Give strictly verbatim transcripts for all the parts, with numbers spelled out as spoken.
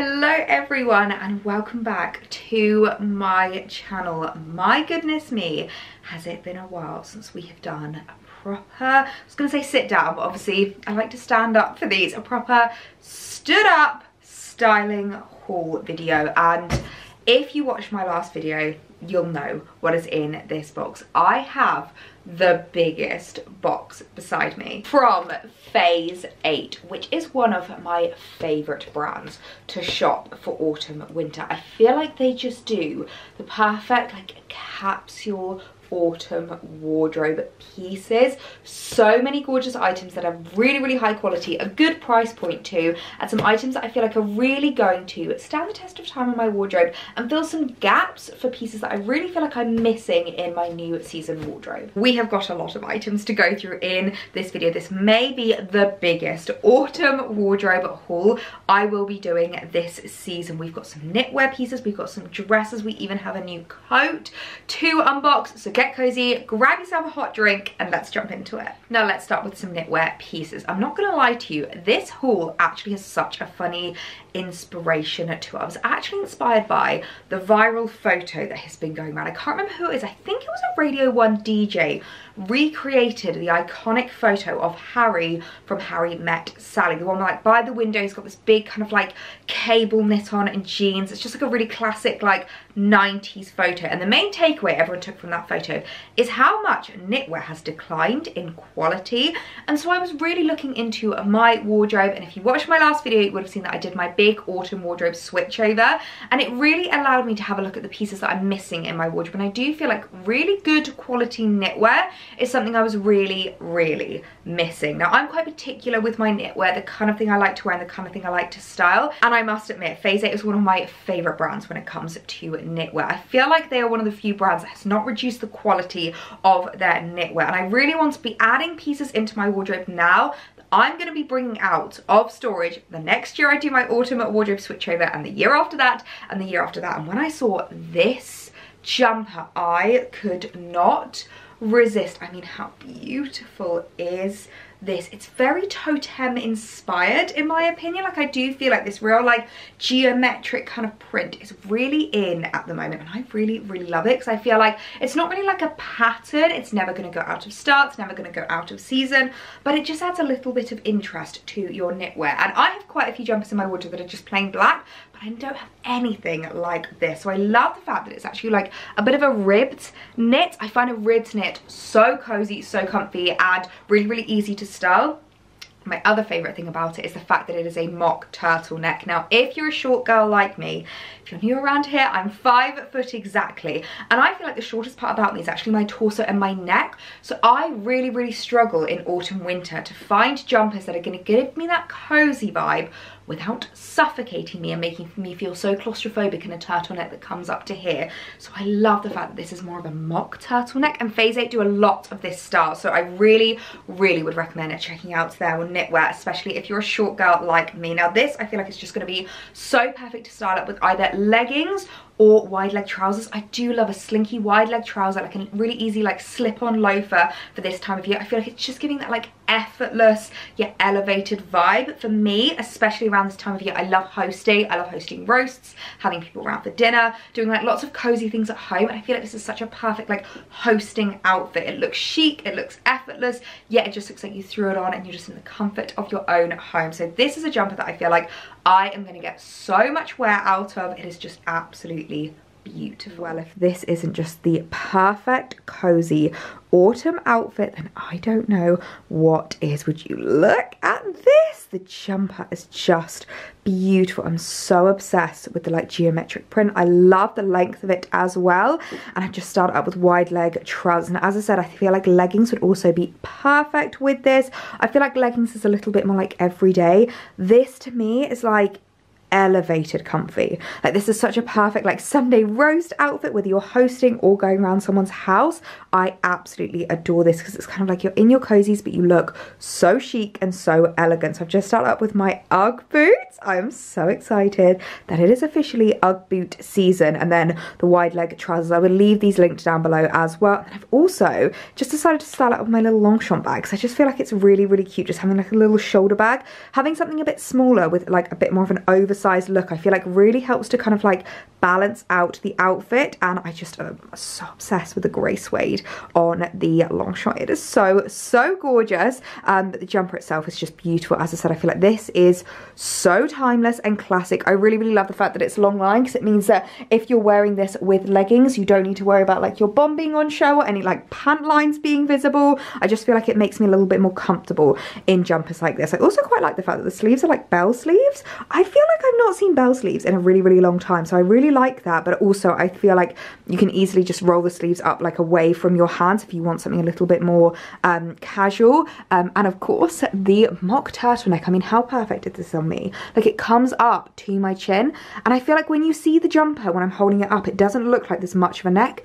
Hello everyone and welcome back to my channel. My goodness me, has it been a while since we have done a proper, I was gonna say sit down, but obviously I like to stand up for these, a proper stood up styling haul video. And if you watched my last video, you'll know what is in this box. I have the biggest box beside me from Phase Eight, which is one of my favorite brands to shop for autumn winter. I feel like they just do the perfect like capsule autumn wardrobe pieces. So many gorgeous items that are really really high quality, a good price point too, and some items that I feel like are really going to stand the test of time in my wardrobe and fill some gaps for pieces that I really feel like I'm missing in my new season wardrobe. We have got a lot of items to go through in this video. This may be the biggest autumn wardrobe haul I will be doing this season. We've got some knitwear pieces, we've got some dresses, we even have a new coat to unbox. So get cozy, grab yourself a hot drink, and let's jump into it. Now let's start with some knitwear pieces. I'm not gonna lie to you, this haul actually has such a funny inspiration to it. I was actually inspired by the viral photo that has been going around. I can't remember who it is. I think it was a Radio one D J recreated the iconic photo of Harry from Harry Met Sally. The one like by the window, he's got this big kind of like cable knit on and jeans. It's just like a really classic like nineties photo. And the main takeaway everyone took from that photo is how much knitwear has declined in quality. And so I was really looking into my wardrobe, and if you watched my last video you would have seen that I did my big autumn wardrobe switchover, and it really allowed me to have a look at the pieces that I'm missing in my wardrobe. And I do feel like really good quality knitwear is something I was really really missing. Now I'm quite particular with my knitwear, the kind of thing I like to wear and the kind of thing I like to style, and I must admit Phase Eight is one of my favourite brands when it comes to knitwear. I feel like they are one of the few brands that has not reduced the quality of their knitwear, and I really want to be adding pieces into my wardrobe now that I'm going to be bringing out of storage the next year I do my autumn wardrobe switchover, and the year after that, and the year after that. And when I saw this jumper, I could not resist. I mean, how beautiful is this? It's very totem inspired in my opinion. Like I do feel like this real like geometric kind of print is really in at the moment, and I really really love it because I feel like it's not really like a pattern, it's never going to go out of style, it's never going to go out of season, but it just adds a little bit of interest to your knitwear. And I have quite a few jumpers in my wardrobe that are just plain black, but I don't have anything like this. So I love the fact that it's actually like a bit of a ribbed knit. I find a ribbed knit so cozy, so comfy, and really really easy to style. My other favourite thing about it is the fact that it is a mock turtleneck. Now if you're a short girl like me, if you're new around here, I'm five foot exactly, and I feel like the shortest part about me is actually my torso and my neck. So I really really struggle in autumn winter to find jumpers that are going to give me that cozy vibe without suffocating me and making me feel so claustrophobic in a turtleneck that comes up to here. So I love the fact that this is more of a mock turtleneck, and Phase Eight do a lot of this style, so I really really would recommend checking out their knitwear, especially if you're a short girl like me. Now this, I feel like it's just going to be so perfect to style up with either leggings or wide leg trousers. I do love a slinky wide leg trouser, like a really easy like slip-on loafer for this time of year. I feel like it's just giving that like effortless yet elevated vibe for me, especially around this time of year. I love hosting, I love hosting roasts, having people around for dinner, doing like lots of cozy things at home, and I feel like this is such a perfect like hosting outfit. It looks chic, it looks effortless, yet it just looks like you threw it on and you're just in the comfort of your own home. So this is a jumper that I feel like I am going to get so much wear out of. It is just absolutely beautiful. Well, if this isn't just the perfect cozy autumn outfit, then I don't know what is. Would you look at this? The jumper is just beautiful. I'm so obsessed with the like geometric print. I love the length of it as well, and I just started up with wide leg trousers. And as I said, I feel like leggings would also be perfect with this. I feel like leggings is a little bit more like everyday. This to me is like elevated comfy. Like this is such a perfect like Sunday roast outfit, whether you're hosting or going around someone's house. I absolutely adore this because it's kind of like you're in your cozies but you look so chic and so elegant. So I've just started up with my UGG boots. I am so excited that it is officially UGG boot season. And then the wide leg trousers, I will leave these linked down below as well. And I've also just decided to style up with my little Longchamp bag because I just feel like it's really really cute just having like a little shoulder bag, having something a bit smaller with like a bit more of an oversized oversized look, I feel like really helps to kind of like balance out the outfit. And I just am so obsessed with the grey suede on the Longchamp. It is so, so gorgeous. Um, but the jumper itself is just beautiful. As I said, I feel like this is so timeless and classic. I really, really love the fact that it's long line, because it means that if you're wearing this with leggings, you don't need to worry about like your bum being on show or any like pant lines being visible. I just feel like it makes me a little bit more comfortable in jumpers like this. I also quite like the fact that the sleeves are like bell sleeves. I feel like I've not seen bell sleeves in a really, really long time. So I really like that, but also I feel like you can easily just roll the sleeves up like away from your hands if you want something a little bit more um, casual. Um, and of course the mock turtleneck, I mean, how perfect is this on me? Like it comes up to my chin, and I feel like when you see the jumper, when I'm holding it up, it doesn't look like this much of a neck.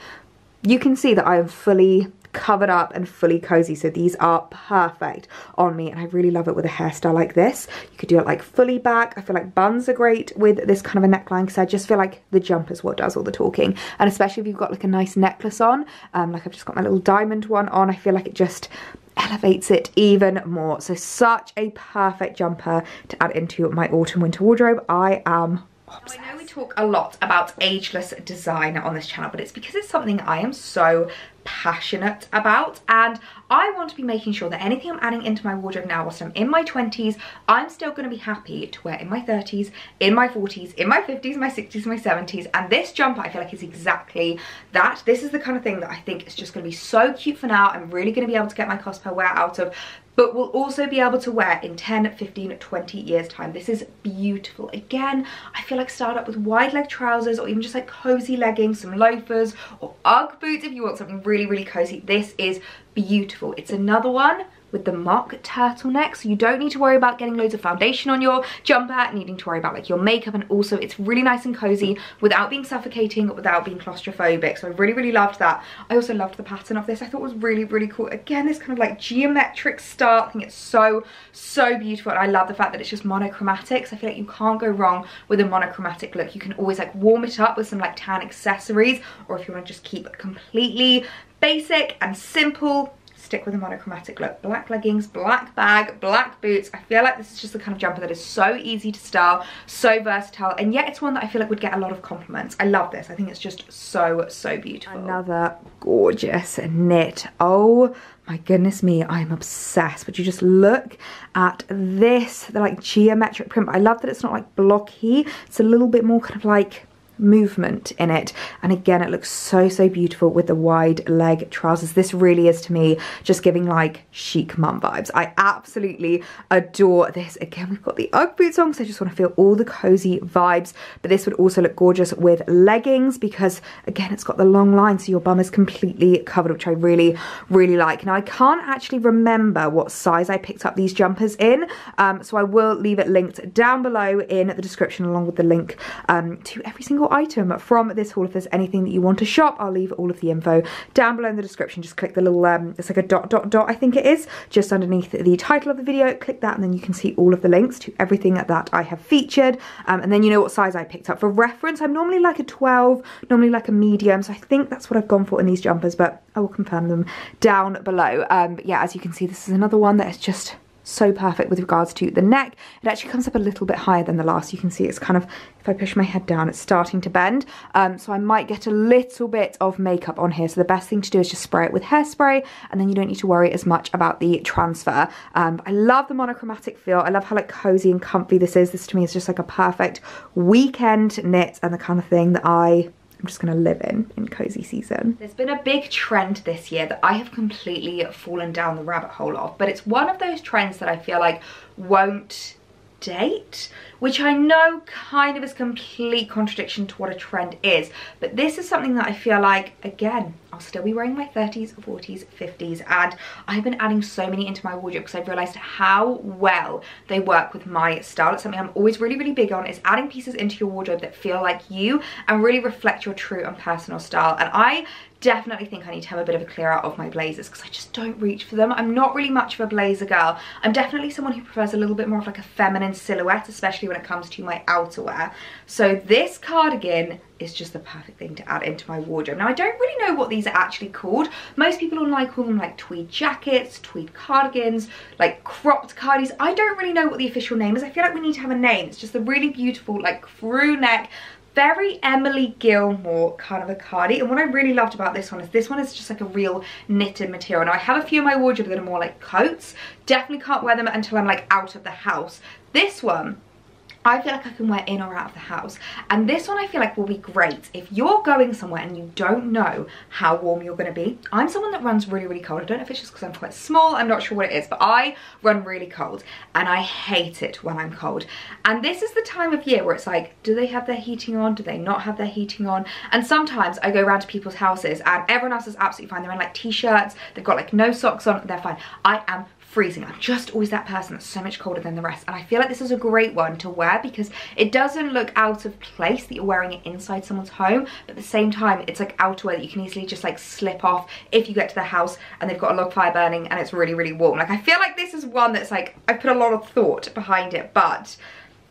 You can see that I am fully covered up and fully cozy, so these are perfect on me. And I really love it with a hairstyle like this. You could do it like fully back. I feel like buns are great with this kind of a neckline, because I just feel like the jumper's what does all the talking. And especially if you've got like a nice necklace on, um, like I've just got my little diamond one on, I feel like it just elevates it even more. So such a perfect jumper to add into my autumn winter wardrobe. I am obsessed. Now, I know we talk a lot about ageless design on this channel, but it's because it's something I am so passionate about, and I want to be making sure that anything I'm adding into my wardrobe now whilst I'm in my twenties, I'm still going to be happy to wear in my thirties, in my forties, in my fifties, my sixties, my seventies. And this jumper, I feel like, is exactly that. This is the kind of thing that I think is just going to be so cute for now. I'm really going to be able to get my cost per wear out of, but will also be able to wear in ten, fifteen, twenty years time. This is beautiful. Again, I feel like start up with wide leg trousers, or even just like cozy leggings, some loafers or UGG boots if you want something really really really cozy. This is beautiful. It's another one with the mock turtleneck, so you don't need to worry about getting loads of foundation on your jumper, needing to worry about like your makeup, and also it's really nice and cozy without being suffocating, without being claustrophobic. So I really, really loved that. I also loved the pattern of this. I thought it was really, really cool. Again, this kind of like geometric style. I think it's so, so beautiful. And I love the fact that it's just monochromatic. So I feel like you can't go wrong with a monochromatic look. You can always like warm it up with some like tan accessories, or if you want to just keep it completely basic and simple, stick with a monochromatic look. Black leggings, black bag, black boots. I feel like this is just the kind of jumper that is so easy to style, so versatile, and yet it's one that I feel like would get a lot of compliments. I love this. I think it's just so, so beautiful. Another gorgeous knit. Oh my goodness me, I'm obsessed. Would you just look at this, the like geometric print. I love that it's not like blocky. It's a little bit more kind of like movement in it, and again it looks so, so beautiful with the wide leg trousers. This really is to me just giving like chic mum vibes. I absolutely adore this. Again, we've got the UGG boots on, so I just want to feel all the cozy vibes, but this would also look gorgeous with leggings, because again it's got the long line, so your bum is completely covered, which I really, really like. Now I can't actually remember what size I picked up these jumpers in, um, so I will leave it linked down below in the description, along with the link um, to every single item from this haul. If there's anything that you want to shop, I'll leave all of the info down below in the description. Just click the little um it's like a dot dot dot, I think it is, just underneath the title of the video. Click that and then you can see all of the links to everything that I have featured, um, and then you know what size I picked up. For reference, I'm normally like a twelve, normally like a medium, so I think that's what I've gone for in these jumpers, but I will confirm them down below. Um but yeah, as you can see, this is another one that is just so perfect with regards to the neck. It actually comes up a little bit higher than the last. You can see it's kind of, if I push my head down, it's starting to bend, um, so I might get a little bit of makeup on here. So the best thing to do is just spray it with hairspray, and then you don't need to worry as much about the transfer. um, I love the monochromatic feel. I love how like cozy and comfy this is. This to me is just like a perfect weekend knit, and the kind of thing that I I'm just gonna live in in cozy season. There's been a big trend this year that I have completely fallen down the rabbit hole of, but it's one of those trends that I feel like won't date, which I know kind of is complete contradiction to what a trend is, but this is something that I feel like, again, I'll still be wearing my thirties, forties, fifties, and I've been adding so many into my wardrobe because I've realized how well they work with my style. It's something I'm always really, really big on, is adding pieces into your wardrobe that feel like you and really reflect your true and personal style. And I definitely think I need to have a bit of a clear out of my blazers, because I just don't reach for them. I'm not really much of a blazer girl. I'm definitely someone who prefers a little bit more of like a feminine silhouette, especially when when it comes to my outerwear. So this cardigan is just the perfect thing to add into my wardrobe. Now I don't really know what these are actually called. Most people online call them like tweed jackets, tweed cardigans, like cropped cardies. I don't really know what the official name is. I feel like we need to have a name. It's just a really beautiful like crew neck, very Emily Gilmore kind of a cardi. And what I really loved about this one is this one is just like a real knitted material. Now I have a few in my wardrobe that are more like coats. Definitely can't wear them until I'm like out of the house. This one, I feel like I can wear in or out of the house. And this one I feel like will be great if you're going somewhere and you don't know how warm you're going to be. I'm someone that runs really, really cold. I don't know if it's just because I'm quite small. I'm not sure what it is, but I run really cold and I hate it when I'm cold. And this is the time of year where it's like, do they have their heating on? Do they not have their heating on? And sometimes I go around to people's houses and everyone else is absolutely fine. They're in like t-shirts. They've got like no socks on. They're fine. I am freezing. I'm just always that person that's so much colder than the rest, and I feel like this is a great one to wear because it doesn't look out of place that you're wearing it inside someone's home, but at the same time it's like outerwear that you can easily just like slip off if you get to the house and they've got a log fire burning and it's really, really warm. Like I feel like this is one that's like I put a lot of thought behind it, but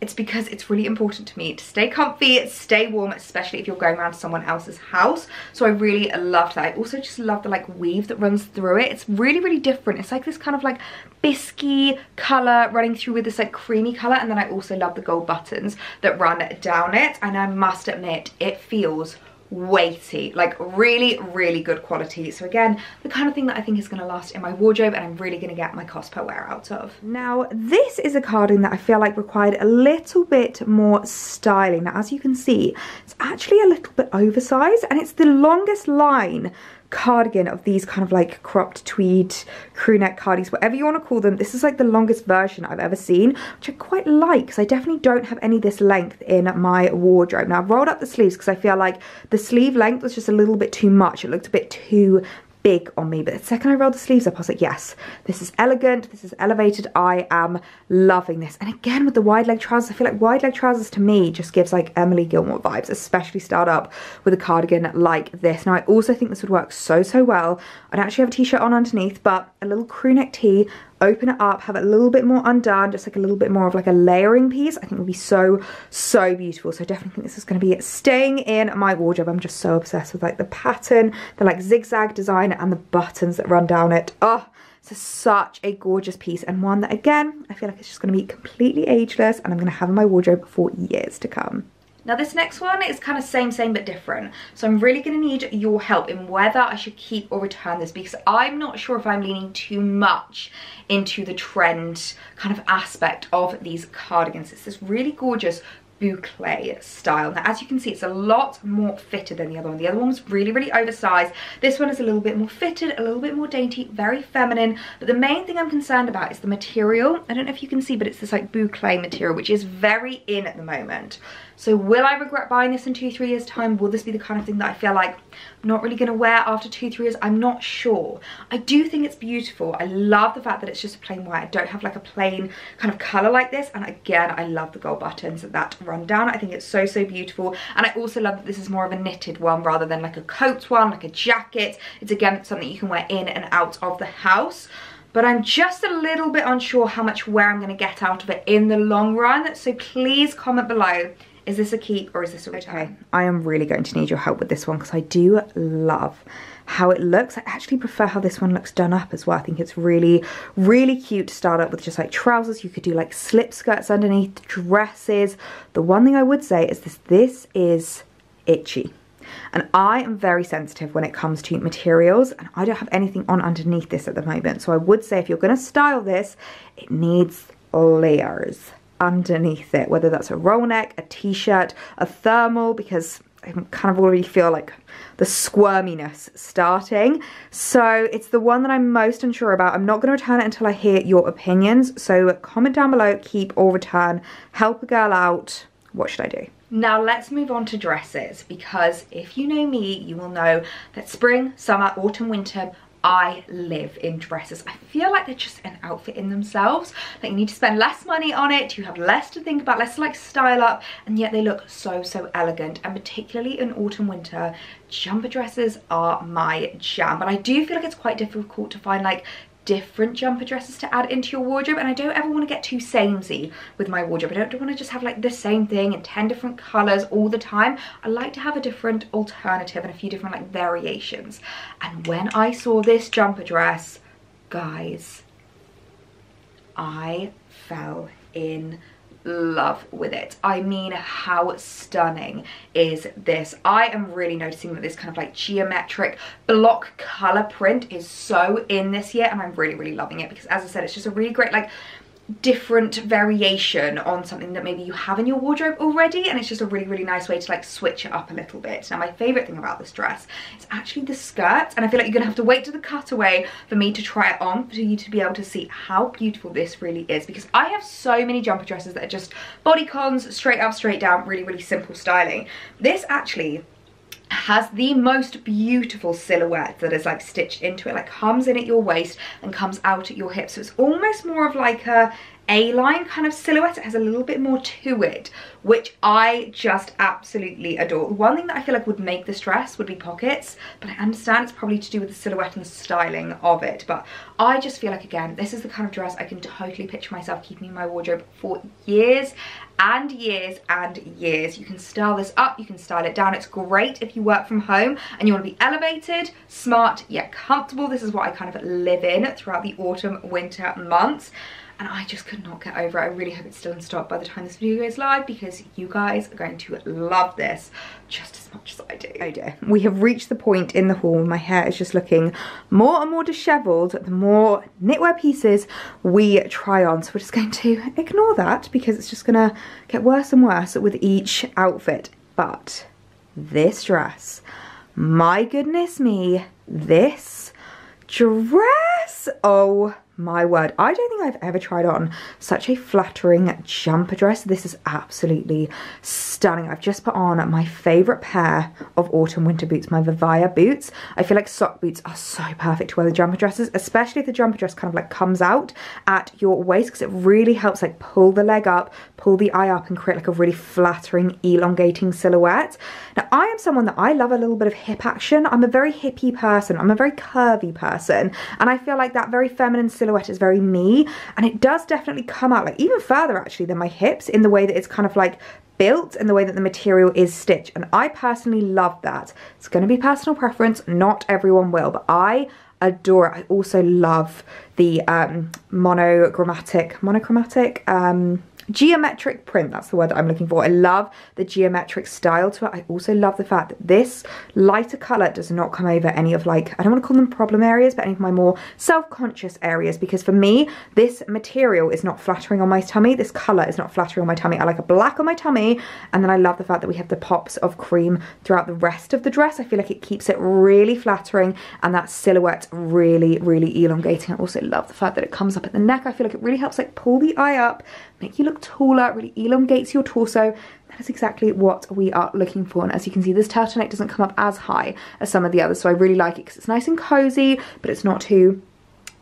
it's because it's really important to me to stay comfy, stay warm, especially if you're going around to someone else's house. So I really loved that. I also just love the like weave that runs through it. It's really, really different. It's like this kind of like biscuit colour running through with this like creamy colour. And then I also love the gold buttons that run down it. And I must admit, it feels weighty, like really, really good quality. So again, the kind of thing that I think is going to last in my wardrobe and I'm really going to get my cost per wear out of. Now this is a cardigan that I feel like required a little bit more styling. Now as you can see, it's actually a little bit oversized and it's the longest line cardigan of these kind of like cropped tweed crew neck cardies, whatever you want to call them. This is like the longest version I've ever seen, which I quite like because I definitely don't have any this length in my wardrobe. Now I've rolled up the sleeves because I feel like the sleeve length was just a little bit too much. It looked a bit too big on me, but the second I rolled the sleeves up I was like, yes, this is elegant, this is elevated, I am loving this. And again with the wide leg trousers, I feel like wide leg trousers to me just gives like Emily Gilmore vibes, especially styled up with a cardigan like this. Now I also think this would work so so well. I don't actually have a t-shirt on underneath, but a little crew neck tee, open it up, have it a little bit more undone, just like a little bit more of like a layering piece, I think would be so, so beautiful. So I definitely think this is going to be staying in my wardrobe. I'm just so obsessed with like the pattern, the like zigzag design and the buttons that run down it. Oh, it's such a gorgeous piece and one that again, I feel like it's just going to be completely ageless and I'm going to have in my wardrobe for years to come. Now this next one is kind of same, same, but different. So I'm really going to need your help in whether I should keep or return this because I'm not sure if I'm leaning too much into the trend kind of aspect of these cardigans. It's this really gorgeous boucle style. Now as you can see, it's a lot more fitted than the other one. The other one was really, really oversized. This one is a little bit more fitted, a little bit more dainty, very feminine. But the main thing I'm concerned about is the material. I don't know if you can see, but it's this like boucle material, which is very in at the moment. So will I regret buying this in two, three years time? Will this be the kind of thing that I feel like I'm not really going to wear after two, three years? I'm not sure. I do think it's beautiful. I love the fact that it's just a plain white. I don't have like a plain kind of colour like this. And again, I love the gold buttons that run down. I think it's so, so beautiful. And I also love that this is more of a knitted one rather than like a coat one, like a jacket. It's again something you can wear in and out of the house. But I'm just a little bit unsure how much wear I'm going to get out of it in the long run. So please comment below. Is this a keep or is this a return? Okay, I am really going to need your help with this one because I do love how it looks. I actually prefer how this one looks done up as well. I think it's really, really cute to start up with just like trousers. You could do like slip skirts underneath, dresses. The one thing I would say is this, this is itchy. And I am very sensitive when it comes to materials and I don't have anything on underneath this at the moment. So I would say if you're going to style this, it needs layers underneath it, whether that's a roll neck, a t-shirt, a thermal, because I kind of already feel like the squirminess starting. So it's the one that I'm most unsure about. I'm not going to return it until I hear your opinions. So comment down below, keep or return, help a girl out. What should I do? Now let's move on to dresses, because if you know me, you will know that spring, summer, autumn, winter, I live in dresses. I feel like they're just an outfit in themselves. Like you need to spend less money on it, you have less to think about, less to like style up, and yet they look so, so elegant. And particularly in autumn, winter, jumper dresses are my jam. But I do feel like it's quite difficult to find like different jumper dresses to add into your wardrobe, and I don't ever want to get too samey with my wardrobe. I don't want to just have like the same thing in ten different colors all the time. I like to have a different alternative and a few different like variations. And when I saw this jumper dress, guys, I fell in love with it. I mean, how stunning is this? I am really noticing that this kind of like geometric block color print is so in this year, and I'm really really loving it because, as I said, it's just a really great like different variation on something that maybe you have in your wardrobe already, and it's just a really really nice way to like switch it up a little bit. Now, my favorite thing about this dress is actually the skirt, and I feel like you're gonna have to wait to the cutaway for me to try it on for you to be able to see how beautiful this really is, because I have so many jumper dresses that are just bodycons, straight up, straight down, really really simple styling. This actually has the most beautiful silhouette that is like stitched into it, like comes in at your waist and comes out at your hips, so it's almost more of like a A-line kind of silhouette. It has a little bit more to it, which I just absolutely adore. One thing that I feel like would make this dress would be pockets, but I understand it's probably to do with the silhouette and the styling of it, but I just feel like, again, this is the kind of dress I can totally picture myself keeping in my wardrobe for years and years and years. You can style this up, you can style it down. It's great if you work from home and you want to be elevated, smart, yet comfortable. This is what I kind of live in throughout the autumn, winter months. And I just could not get over it. I really hope it's still in stock by the time this video goes live, because you guys are going to love this just as much as I do. Oh dear. We have reached the point in the haul. My hair is just looking more and more disheveled the more knitwear pieces we try on. So we're just going to ignore that because it's just gonna get worse and worse with each outfit. But this dress, my goodness me, this dress, oh my word. I don't think I've ever tried on such a flattering jumper dress. This is absolutely stunning. I've just put on my favorite pair of autumn winter boots, my Vivaia boots. I feel like sock boots are so perfect to wear with jumper dresses, especially if the jumper dress kind of like comes out at your waist, because it really helps like pull the leg up, pull the eye up, and create like a really flattering, elongating silhouette. Now, I am someone that I love a little bit of hip action. I'm a very hippie person. I'm a very curvy person, and I feel like that very feminine silhouette is very me, and it does definitely come out like even further actually than my hips in the way that it's kind of like built and the way that the material is stitched, and I personally love that. It's going to be personal preference, not everyone will, but I adore it. I also love the um monochromatic monochromatic um geometric print, that's the word that I'm looking for. I love the geometric style to it. I also love the fact that this lighter colour does not come over any of like, I don't want to call them problem areas, but any of my more self-conscious areas, because for me, this material is not flattering on my tummy. This colour is not flattering on my tummy. I like a black on my tummy, and then I love the fact that we have the pops of cream throughout the rest of the dress. I feel like it keeps it really flattering, and that silhouette really, really elongating. I also love the fact that it comes up at the neck. I feel like it really helps like pull the eye up, make you look taller, really elongates your torso. That is exactly what we are looking for, and as you can see, this turtleneck doesn't come up as high as some of the others, so I really like it because it's nice and cozy, but it's not too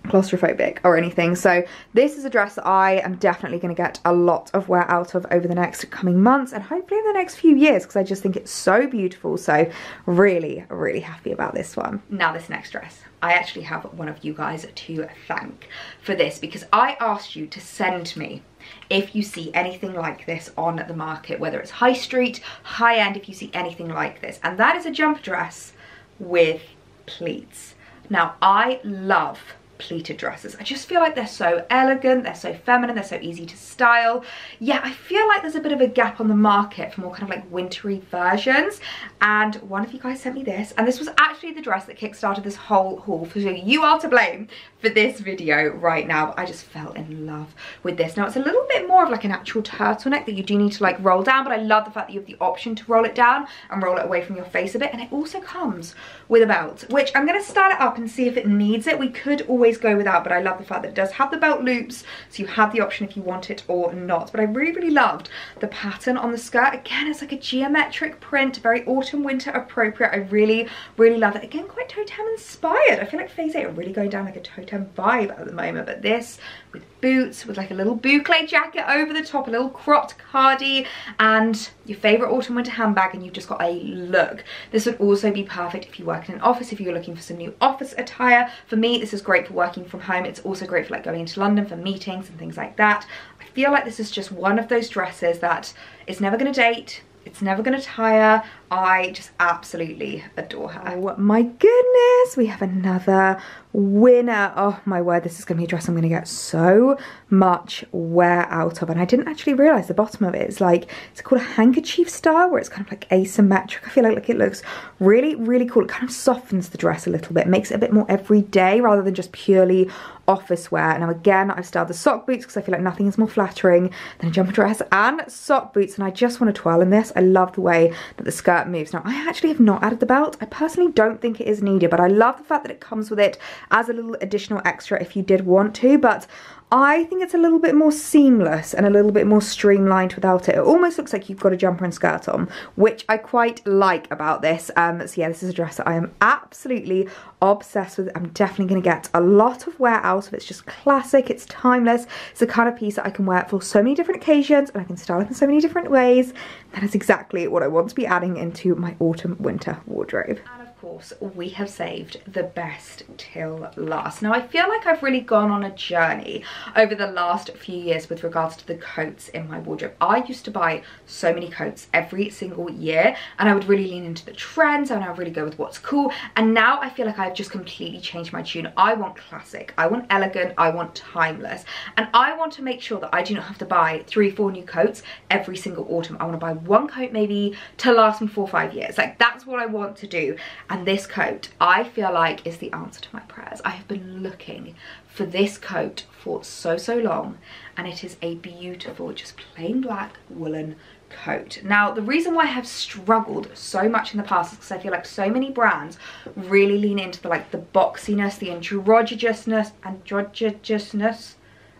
claustrophobic or anything. So this is a dress that I am definitely going to get a lot of wear out of over the next coming months, and hopefully in the next few years, because I just think it's so beautiful. So really really happy about this one. Now, this next dress, I actually have one of you guys to thank for this, because I asked you to send me if you see anything like this on the market, whether it's high street, high end, if you see anything like this, and that is a jumper dress with pleats. Now, I love pleated dresses. I just feel like they're so elegant, they're so feminine, they're so easy to style. Yeah, I feel like there's a bit of a gap on the market for more kind of like wintry versions, and one of you guys sent me this, and this was actually the dress that kickstarted this whole haul, so you are to blame for this video right now. But I just fell in love with this. Now, it's a little bit more of like an actual turtleneck that you do need to like roll down, but I love the fact that you have the option to roll it down and roll it away from your face a bit, and it also comes with a belt, which I'm going to style it up and see if it needs it. We could always go without, but I love the fact that it does have the belt loops, so you have the option if you want it or not. But I really really loved the pattern on the skirt. Again, it's like a geometric print, very autumn winter appropriate. I really really love it. Again, quite Totem inspired. I feel like Phase Eight are really going down like a Totem vibe at the moment, but this with boots, with like a little boucle jacket over the top, a little cropped cardi, and your favorite autumn winter handbag, and you've just got a look. This would also be perfect if you work in an office, if you're looking for some new office attire. For me, this is great for working from home. It's also great for like going into London for meetings and things like that. I feel like this is just one of those dresses that is never gonna date. It's never gonna tire. I just absolutely adore her. Oh my goodness, we have another winner. Oh my word, this is gonna be a dress I'm gonna get so much wear out of. And I didn't actually realize the bottom of it is like, it's called a handkerchief style, where it's kind of like asymmetric. I feel like, like it looks really, really cool. It kind of softens the dress a little bit, makes it a bit more everyday rather than just purely office wear. Now again, I've styled the sock boots because I feel like nothing is more flattering than a jumper dress and sock boots. And I just want to twirl in this. I love the way that the skirt moves. Now I actually have not added the belt. I personally don't think it is needed, but I love the fact that it comes with it as a little additional extra if you did want to. But I think it's a little bit more seamless and a little bit more streamlined without it. It almost looks like you've got a jumper and skirt on, which I quite like about this. Um, so yeah, this is a dress that I am absolutely obsessed with. I'm definitely going to get a lot of wear out of it. It's just classic. It's timeless. It's the kind of piece that I can wear for so many different occasions, and I can style it in so many different ways. That is exactly what I want to be adding into my autumn winter wardrobe. And of course, we have saved the best till last. Now I feel like I've really gone on a journey over the last few years with regards to the coats in my wardrobe. I used to buy so many coats every single year, and I would really lean into the trends, and I would really go with what's cool. And now I feel like I've just completely changed my tune. I want classic, I want elegant, I want timeless, and I want to make sure that I do not have to buy three, four new coats every single autumn. I want to buy one coat maybe to last me four or five years. Like, that's what I want to do. And this coat, I feel like, is the answer to my prayers. I have been looking for this coat for so, so long, and it is a beautiful, just plain black woolen coat. Now, the reason why I have struggled so much in the past is because I feel like so many brands really lean into the, like, the boxiness, the androgynousness, androgynousness,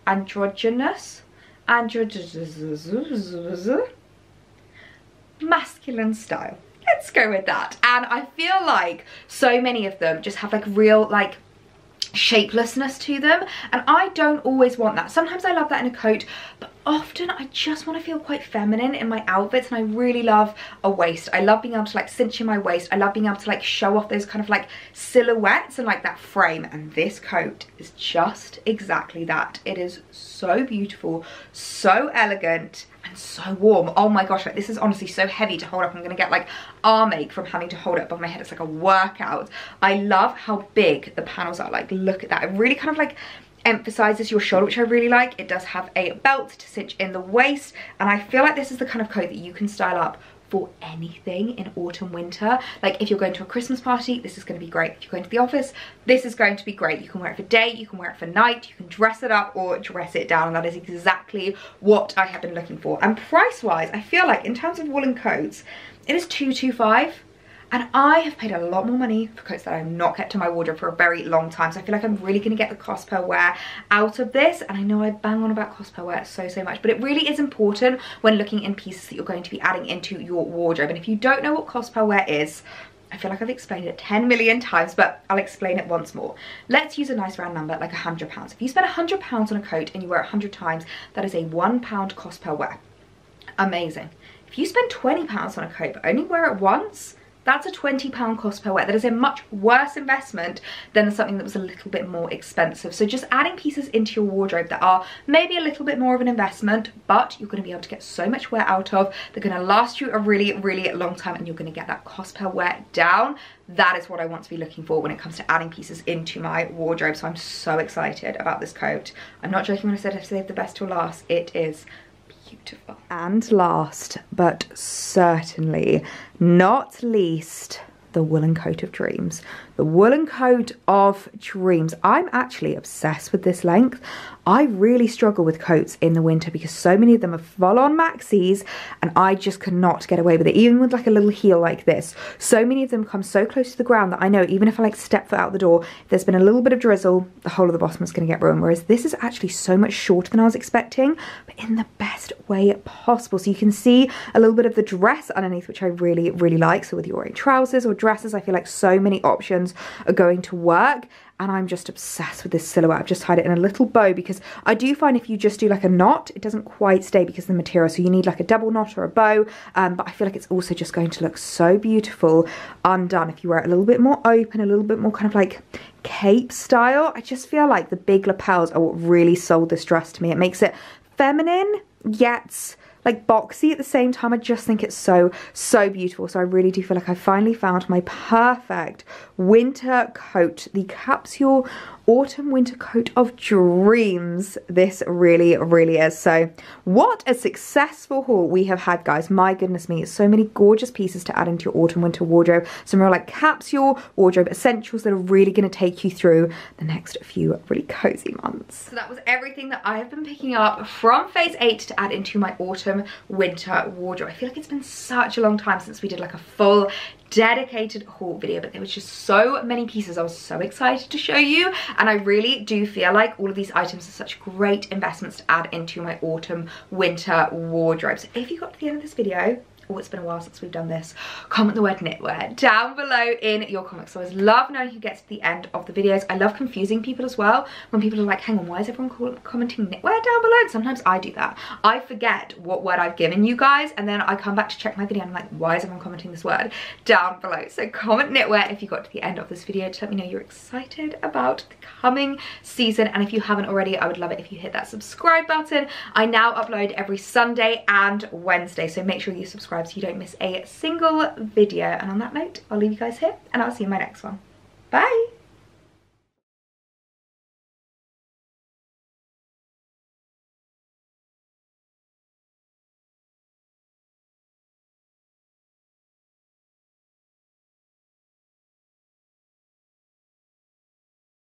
androgynous, androgynous, masculine style. Let's go with that. And I feel like so many of them just have like real, like, shapelessness to them, and I don't always want that. Sometimes I love that in a coat, but often I just want to feel quite feminine in my outfits. And I really love a waist. I love being able to like cinch in my waist. I love being able to like show off those kind of like silhouettes and like that frame, and this coat is just exactly that. It is so beautiful, so elegant, and so warm. Oh my gosh, like, this is honestly so heavy to hold up. I'm gonna get like arm ache from having to hold it above my head. It's like a workout. I love how big the panels are. Like, look at that. It really kind of like emphasizes your shoulder, which I really like. It does have a belt to cinch in the waist, and I feel like this is the kind of coat that you can style up for anything in autumn winter. Like, if you're going to a Christmas party, this is going to be great. If you're going to the office, this is going to be great. You can wear it for day, you can wear it for night, you can dress it up or dress it down, and that is exactly what I have been looking for. And price wise, I feel like in terms of woolen coats, it is two twenty-five, and I have paid a lot more money for coats that I have not kept in my wardrobe for a very long time. So I feel like I'm really going to get the cost per wear out of this. And I know I bang on about cost per wear so, so much, but it really is important when looking in pieces that you're going to be adding into your wardrobe. And if you don't know what cost per wear is, I feel like I've explained it ten million times, but I'll explain it once more. Let's use a nice round number, like one hundred pounds. If you spend one hundred pounds on a coat and you wear it one hundred times, that is a one pound cost per wear. Amazing. If you spend twenty pounds on a coat but only wear it once, that's a twenty pound cost per wear. That is a much worse investment than something that was a little bit more expensive. So just adding pieces into your wardrobe that are maybe a little bit more of an investment, but you're going to be able to get so much wear out of. They're going to last you a really, really long time, and you're going to get that cost per wear down. That is what I want to be looking for when it comes to adding pieces into my wardrobe. So I'm so excited about this coat. I'm not joking when I said I've saved the best till last. It is beautiful. And last, but certainly not least, the woolen coat of dreams. The woolen coat of dreams. I'm actually obsessed with this length. I really struggle with coats in the winter because so many of them are full-on maxis, and I just cannot get away with it. Even with like a little heel like this, so many of them come so close to the ground that I know even if I like step foot out the door, if there's been a little bit of drizzle, the whole of the bottom is going to get ruined. Whereas this is actually so much shorter than I was expecting, but in the best way possible. So you can see a little bit of the dress underneath, which I really, really like. So with your own trousers or dresses. I feel like so many options are going to work, and I'm just obsessed with this silhouette. I've just tied it in a little bow because I do find if you just do like a knot, it doesn't quite stay because of the material. So you need like a double knot or a bow, um, but I feel like it's also just going to look so beautiful undone if you wear it a little bit more open, a little bit more kind of like cape style. I just feel like the big lapels are what really sold this dress to me. It makes it feminine, yet like boxy at the same time. I just think it's so, so beautiful. So I really do feel like I finally found my perfect winter coat, the capsule autumn winter coat of dreams. This really, really is. So what a successful haul we have had, guys. My goodness me, so many gorgeous pieces to add into your autumn winter wardrobe. Some real like capsule wardrobe essentials that are really going to take you through the next few really cozy months. So that was everything that I have been picking up from Phase Eight to add into my autumn winter wardrobe. I feel like it's been such a long time since we did like a full dedicated haul video, but there was just so many pieces I was so excited to show you, and I really do feel like all of these items are such great investments to add into my autumn winter wardrobe. So if you got to the end of this video, or it's been a while since we've done this, comment the word knitwear down below in your comments. So I always love knowing who gets to the end of the videos. I love confusing people as well, when people are like, hang on, why is everyone call commenting knitwear down below? Sometimes I do that. I forget what word I've given you guys, and then I come back to check my video and I'm like, why is everyone commenting this word down below? So comment knitwear if you got to the end of this video to let me know you're excited about the coming season. And if you haven't already, I would love it if you hit that subscribe button. I now upload every Sunday and Wednesday, so make sure you subscribe so you don't miss a single video. And on that note, I'll leave you guys here, and I'll see you in my next one. Bye.